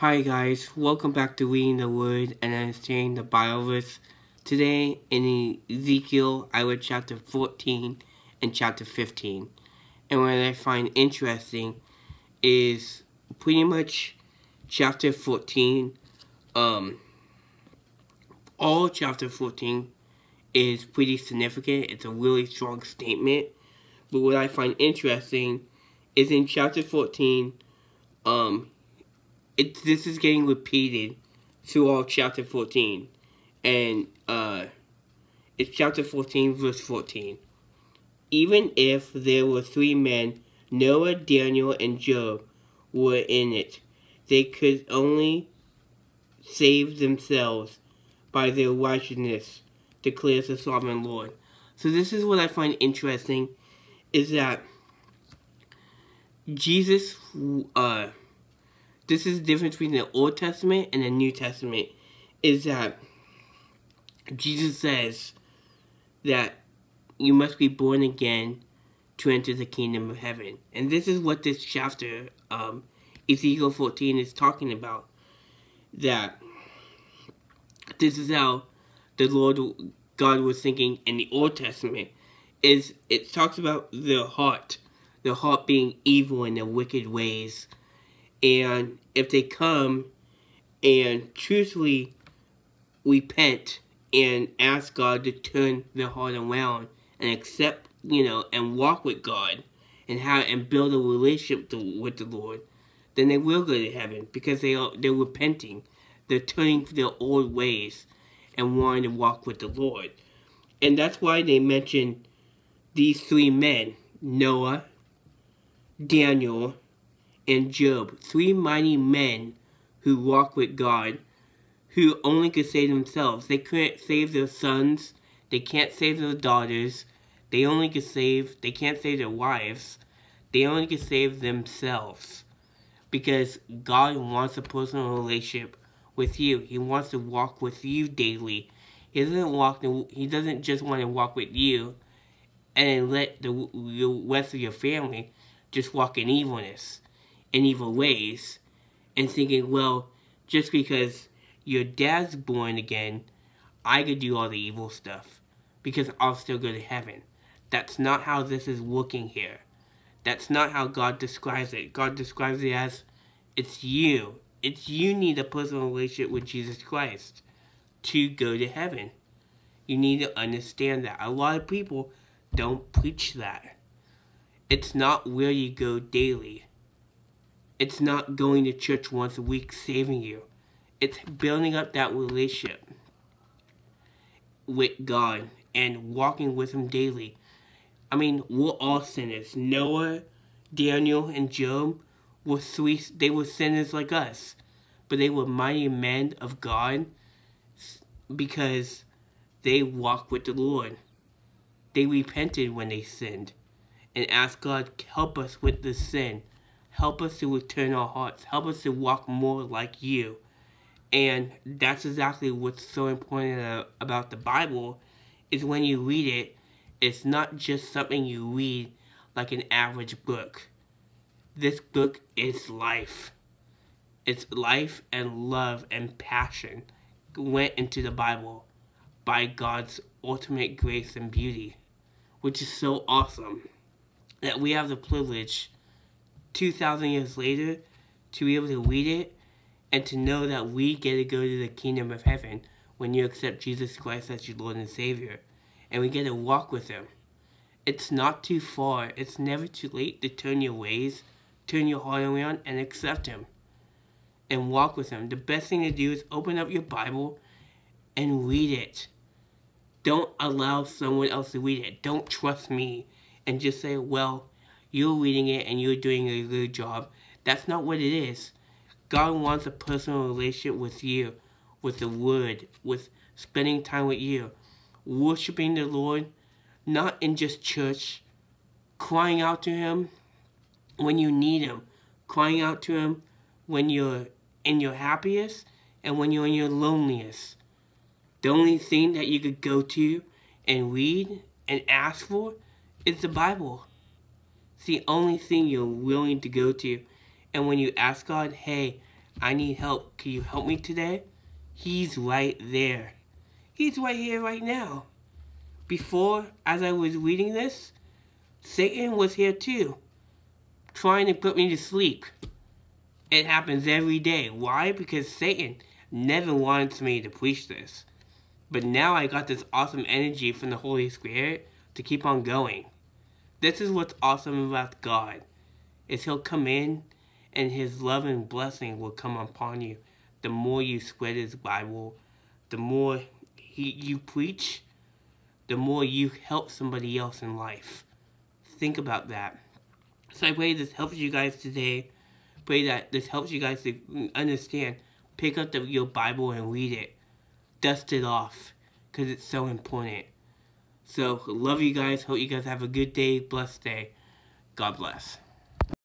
Hi guys, welcome back to Reading the Word and Understanding the Bible verse. Today in Ezekiel, I read chapter 14 and chapter 15. And what I find interesting is pretty much chapter 14, all chapter 14 is pretty significant. It's a really strong statement. But what I find interesting is in chapter 14, this is getting repeated through all chapter 14. And it's chapter 14, verse 14. Even if there were three men, Noah, Daniel, and Job were in it, they could only save themselves by their righteousness, declares the sovereign Lord. So this is what I find interesting, is that Jesus... This is the difference between the Old Testament and the New Testament, is that Jesus says that you must be born again to enter the kingdom of heaven. And this is what this chapter, Ezekiel 14, is talking about. That this is how the Lord God was thinking in the Old Testament. Is it talks about the heart being evil in their wicked ways. And if they come and truthfully repent and ask God to turn their heart around and accept, and walk with God and build a relationship with the Lord, then they will go to heaven because they're repenting. They're turning from their old ways and wanting to walk with the Lord. And that's why they mention these three men, Noah, Daniel, and Job, three mighty men who walk with God, who only could save themselves. They couldn't save their sons. They can't save their daughters. They can't save their wives. They only could save themselves. Because God wants a personal relationship with you. He wants to walk with you daily. He doesn't just want to walk with you and let the rest of your family just walk in evilness. In evil ways, and thinking, well, just because your dad's born again, I could do all the evil stuff, because I'll still go to heaven. That's not how this is working here. That's not how God describes it. God describes it as, it's you. It's you need a personal relationship with Jesus Christ to go to heaven. You need to understand that. A lot of people don't preach that. It's not where you go daily. It's not going to church once a week saving you. It's building up that relationship with God and walking with Him daily. I mean, we're all sinners. Noah, Daniel, and Job were they were sinners like us. But they were mighty men of God because they walked with the Lord. They repented when they sinned and asked God to help us with the sin. Help us to return our hearts. Help us to walk more like you. And that's exactly what's so important about the Bible, is when you read it, it's not just something you read like an average book. This book is life. It's life and love and passion went into the Bible by God's ultimate grace and beauty, which is so awesome that we have the privilege 2,000 years later, to be able to read it and to know that we get to go to the kingdom of heaven when you accept Jesus Christ as your Lord and Savior. And we get to walk with Him. It's not too far. It's never too late to turn your ways, turn your heart around, and accept Him. And walk with Him. The best thing to do is open up your Bible and read it. Don't allow someone else to read it. Don't trust me and just say, well, you're reading it and you're doing a good job. That's not what it is. God wants a personal relationship with you, with the Word, with spending time with you, worshiping the Lord, not in just church, crying out to Him when you need Him, crying out to Him when you're in your happiest and when you're in your loneliest. The only thing that you could go to and read and ask for is the Bible. It's the only thing you're willing to go to. And when you ask God, hey, I need help. Can you help me today? He's right there. He's right here right now. Before, as I was reading this, Satan was here too, trying to put me to sleep. It happens every day. Why? Because Satan never wants me to preach this. But now I got this awesome energy from the Holy Spirit to keep on going. This is what's awesome about God, is He'll come in and His love and blessing will come upon you. The more you spread His Bible, the more you preach, the more you help somebody else in life. Think about that. So I pray this helps you guys today. Pray that this helps you guys to understand. Pick up your Bible and read it. Dust it off, because it's so important. So, love you guys. Hope you guys have a good day, blessed day. God bless.